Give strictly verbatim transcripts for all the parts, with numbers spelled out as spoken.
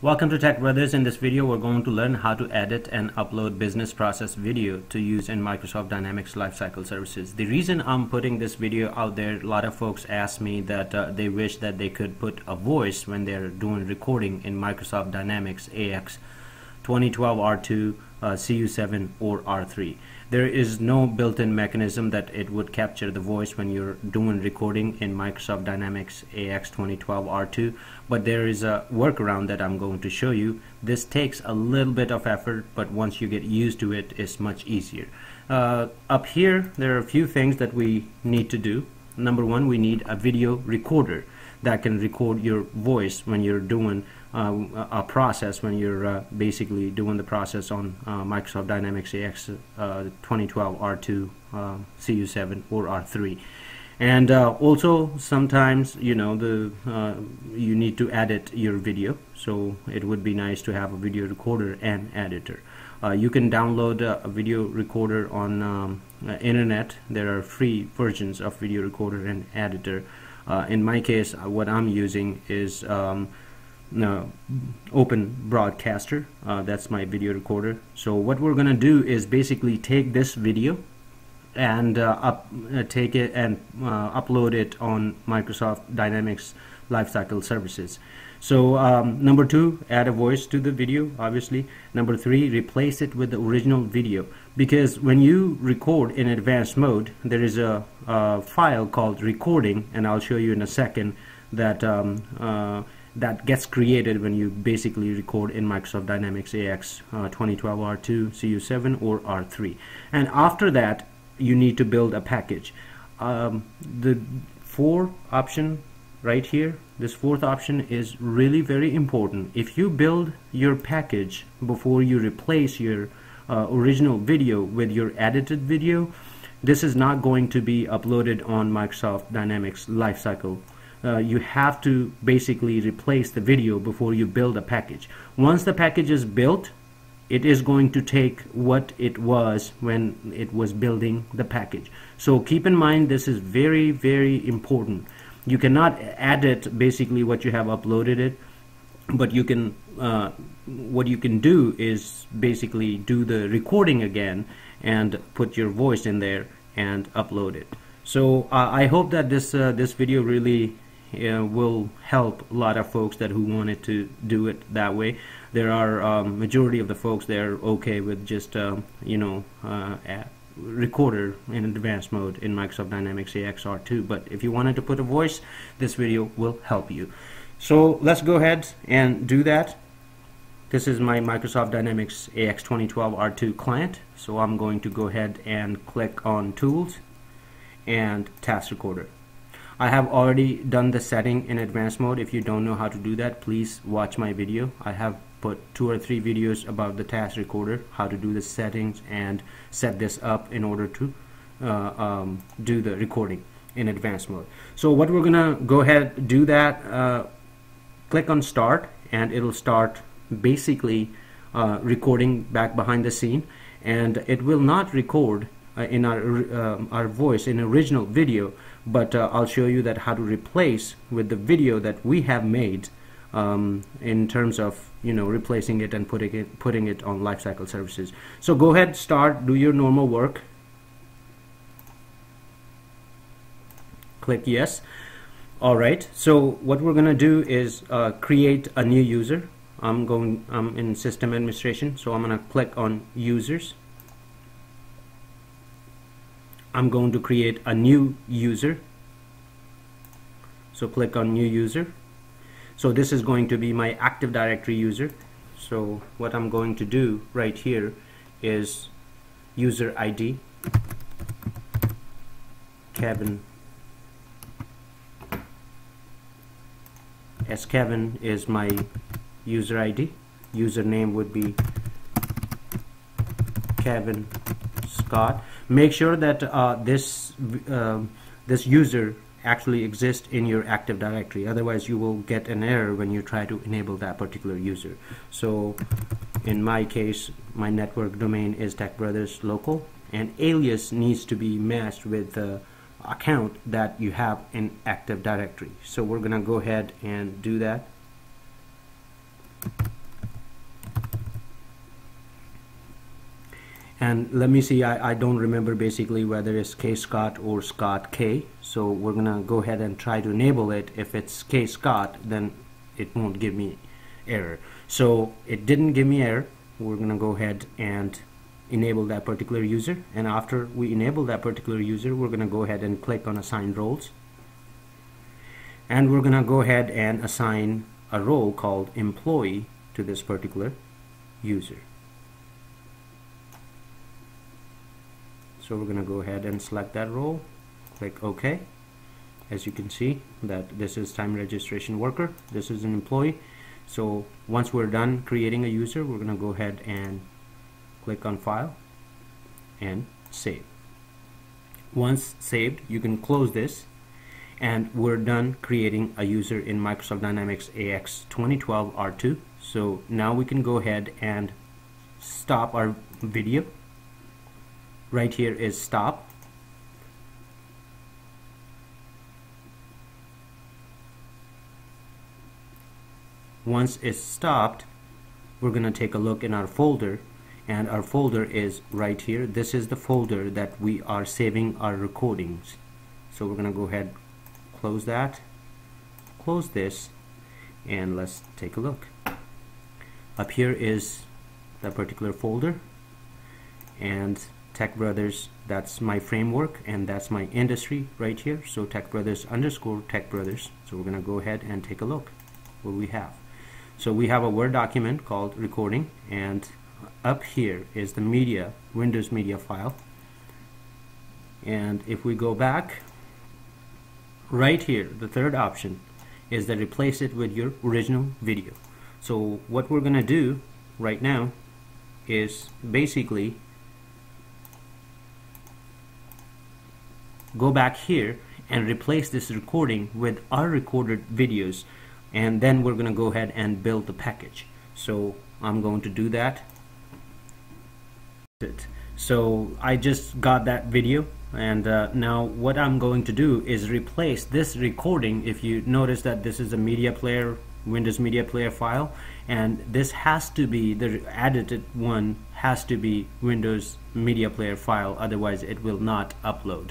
Welcome to TechBrothers. In this video, we're going to learn how to edit and upload business process video to use in Microsoft Dynamics Lifecycle Services. The reason I'm putting this video out there, a lot of folks ask me that uh, they wish that they could put a voice when they're doing recording in Microsoft Dynamics A X, twenty twelve R two, uh, C U seven, or R three. There is no built-in mechanism that it would capture the voice when you're doing recording in Microsoft Dynamics A X twenty twelve R two, but there is a workaround that I'm going to show you. This takes a little bit of effort, but once you get used to it, it's much easier. Uh, up here, there are a few things that we need to do. Number one, we need a video recorder that can record your voice when you're doing uh, a process, when you're uh, basically doing the process on uh, Microsoft Dynamics A X uh, twenty twelve R two, uh, C U seven, or R three. And uh, also sometimes, you know, the uh, you need to edit your video, so it would be nice to have a video recorder and editor. Uh, you can download uh, a video recorder on um, uh, internet. There are free versions of video recorder and editor. Uh, in my case, uh, what I'm using is um, no, Open Broadcaster. Uh, that's my video recorder. So what we're gonna do is basically take this video and uh, up, uh, take it and uh, upload it on Microsoft Dynamics Lifecycle Services. So um, number two, add a voice to the video, obviously. Number three, replace it with the original video, because when you record in advanced mode, there is a, a file called recording, and I'll show you in a second that um, uh, that gets created when you basically record in Microsoft Dynamics A X uh, twenty twelve R two, C U seven, or R three. And after that, you need to build a package. Um, the four option right here, this fourth option is really very important. If you build your package before you replace your uh, original video with your edited video, this is not going to be uploaded on Microsoft Dynamics Lifecycle. Uh, you have to basically replace the video before you build a package. Once the package is built, it is going to take what it was when it was building the package. So keep in mind, this is very, very important. You cannot edit basically what you have uploaded it, but you can uh, what you can do is basically do the recording again and put your voice in there and upload it. So uh, I hope that this uh, this video really uh, will help a lot of folks that who wanted to do it that way. There are um, majority of the folks, they're okay with just uh, you know uh, recorder in advanced mode in Microsoft Dynamics A X R two, but if you wanted to put a voice, this video will help you. So let's go ahead and do that. This is my Microsoft Dynamics A X twenty twelve R two client, so I'm going to go ahead and click on Tools and Task Recorder. I have already done the setting in advanced mode. If you don't know how to do that, please watch my video. I have put two or three videos about the task recorder, how to do the settings and set this up in order to uh, um, do the recording in advanced mode. So what we're gonna go ahead, do that, uh, click on start, and it'll start basically uh, recording back behind the scene, and it will not record uh, in our, uh, our voice in original video, but uh, I'll show you that how to replace with the video that we have made um, in terms of, you know, replacing it and putting it putting it on Lifecycle Services. So go ahead, start, do your normal work, click yes. Alright, so what we're gonna do is uh, create a new user. I'm going I'm in system administration, so I'm gonna click on users. I'm going to create a new user, so click on new user. So this is going to be my Active Directory user. So what I'm going to do right here is user I D, Kevin. As Kevin is my user I D, username would be Kevin Scott. Make sure that uh, this uh, this user actually exist in your Active Directory, otherwise you will get an error when you try to enable that particular user. So in my case, my network domain is TechBrothersLocal, and alias needs to be matched with the account that you have in Active Directory. So we're gonna go ahead and do that. And let me see, I, I don't remember basically whether it's K Scott or Scott K. So we're gonna go ahead and try to enable it. If it's K Scott, then it won't give me error. So it didn't give me error. We're gonna go ahead and enable that particular user, and after we enable that particular user, we're gonna go ahead and click on assign roles, and we're gonna go ahead and assign a role called employee to this particular user. So we're gonna go ahead and select that role, click OK. As you can see that this is time registration worker, this is an employee. So once we're done creating a user, we're gonna go ahead and click on file and save. Once saved, you can close this, and we're done creating a user in Microsoft Dynamics A X twenty twelve R two. So now we can go ahead and stop our video. Right here is stop. Once it's stopped, we're gonna take a look in our folder, and our folder is right here. This is the folder that we are saving our recordings. So we're gonna go ahead, close that, close this, and let's take a look. Up here is that particular folder, and TechBrothers, that's my framework, and that's my industry right here. So TechBrothers underscore TechBrothers. So we're gonna go ahead and take a look what we have. So we have a Word document called recording, and up here is the media, Windows media file. And if we go back, right here, the third option is that replace it with your original video. So what we're gonna do right now is basically go back here and replace this recording with our recorded videos, and then we're gonna go ahead and build the package. So I'm going to do that. So I just got that video, and uh, now what I'm going to do is replace this recording. If you notice that this is a media player, Windows media player file, and this has to be, the edited one has to be Windows media player file, otherwise it will not upload.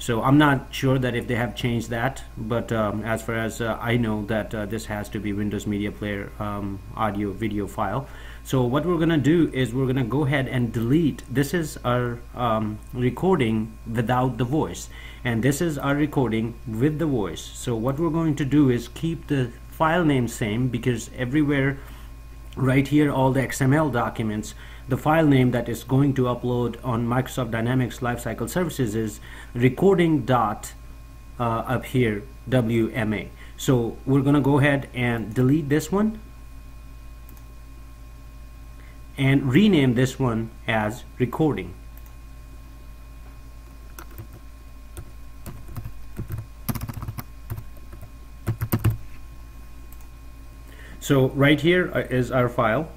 So I'm not sure that if they have changed that, but um, as far as uh, I know that uh, this has to be Windows media player um, audio video file. So what we're gonna do is we're gonna go ahead and delete, this is our um, recording without the voice, and this is our recording with the voice. So what we're going to do is keep the file name same, because everywhere right here, all the X M L documents, the file name that is going to upload on Microsoft Dynamics Lifecycle Services is recording dot uh, up here W M A. So we're gonna go ahead and delete this one and rename this one as recording. So right here is our file.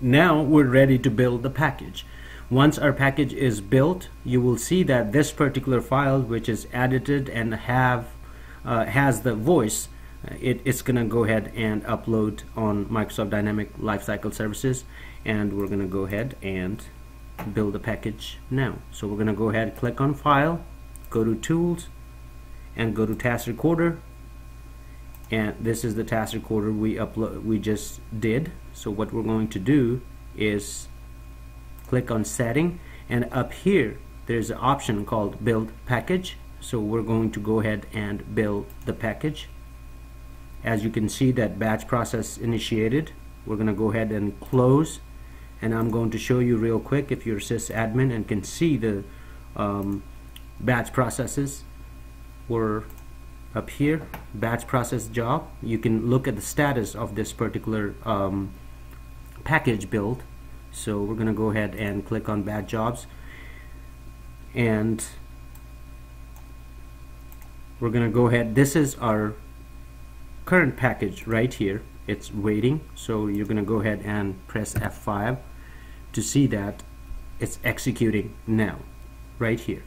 Now we're ready to build the package. Once our package is built, you will see that this particular file, which is edited and have uh, has the voice, It, it's gonna go ahead and upload on Microsoft Dynamics Lifecycle Services, and we're gonna go ahead and build the package now. So we're gonna go ahead and click on file, go to tools, and go to task recorder, and this is the task recorder we upload we just did. So what we're going to do is click on setting, and up here there's an option called build package. So we're going to go ahead and build the package. As you can see that batch process initiated. We're gonna go ahead and close, and I'm going to show you real quick if you're sysadmin and can see the um, batch processes were up here, batch process job. You can look at the status of this particular um, package build. So we're gonna go ahead and click on batch jobs, and we're gonna go ahead, this is our current package right here, it's waiting. So you're gonna go ahead and press F five to see that it's executing now right here.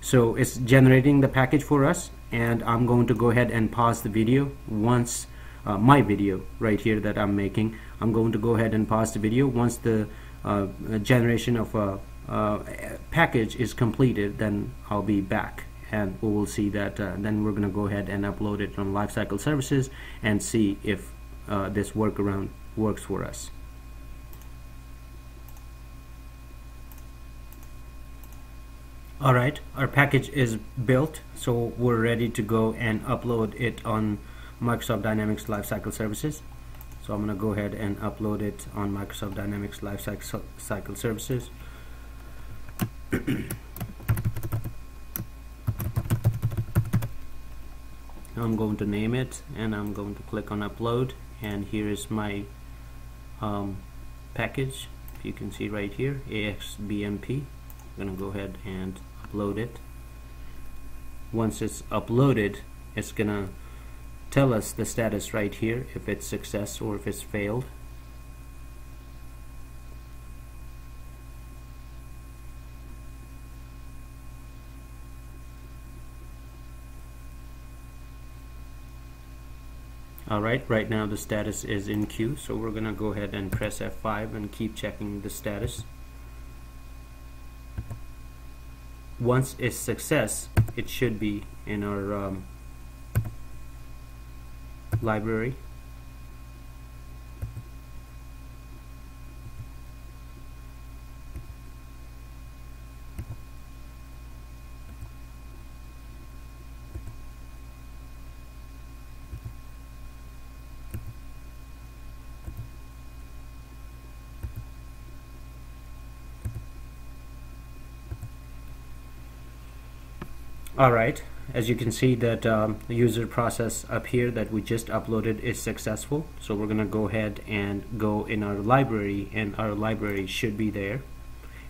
So it's generating the package for us, and I'm going to go ahead and pause the video once uh, my video right here that I'm making, I'm going to go ahead and pause the video once the uh, generation of a, a package is completed, then I'll be back and we will see that. Uh, then we're going to go ahead and upload it on Lifecycle Services and see if uh, this workaround works for us. Alright, our package is built, so we're ready to go and upload it on Microsoft Dynamics Lifecycle Services. So I'm going to go ahead and upload it on Microsoft Dynamics Lifecycle Services. I'm going to name it and I'm going to click on upload, and here is my um, package. You can see right here, A X B M P. I'm going to go ahead and upload it. Once it's uploaded, it's going to tell us the status right here, if it's success or if it's failed. Alright, right now the status is in queue, so we're going to go ahead and press F five and keep checking the status. Once it's success, it should be in our um, library. Alright, as you can see that um, the user process up here that we just uploaded is successful, so we're gonna go ahead and go in our library, and our library should be there,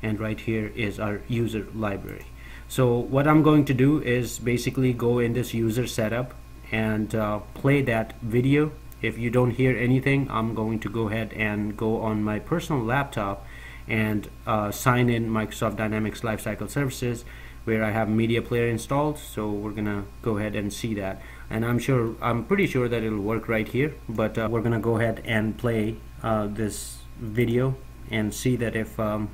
and right here is our user library. So what I'm going to do is basically go in this user setup and uh, play that video. If you don't hear anything, I'm going to go ahead and go on my personal laptop and uh, sign in Microsoft Dynamics Lifecycle Services, where I have media player installed. So we're gonna go ahead and see that, and I'm sure I'm pretty sure that it'll work right here, but uh, we're gonna go ahead and play uh, this video and see that if um,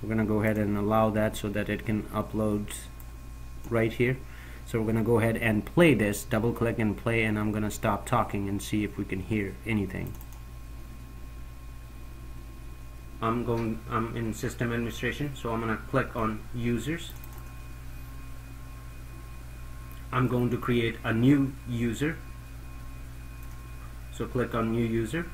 we're gonna go ahead and allow that so that it can upload right here. So we're gonna go ahead and play this, double click and play, and I'm gonna stop talking and see if we can hear anything. I'm going I'm in system administration, so I'm gonna click on users. I'm going to create a new user, so click on new user.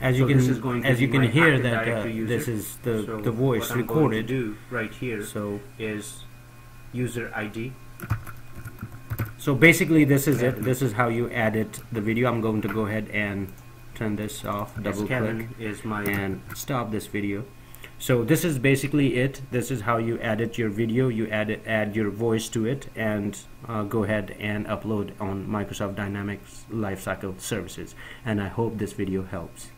As you so can, this is going to as you can hear that uh, this is the so the voice what recorded. I'm going to do right here so is user I D. So basically, this is it. This is how you edit the video. I'm going to go ahead and turn this off. Double click is my and stop this video. So this is basically it. This is how you edit your video. You add it, add your voice to it, and uh, go ahead and upload on Microsoft Dynamics Lifecycle Services. And I hope this video helps.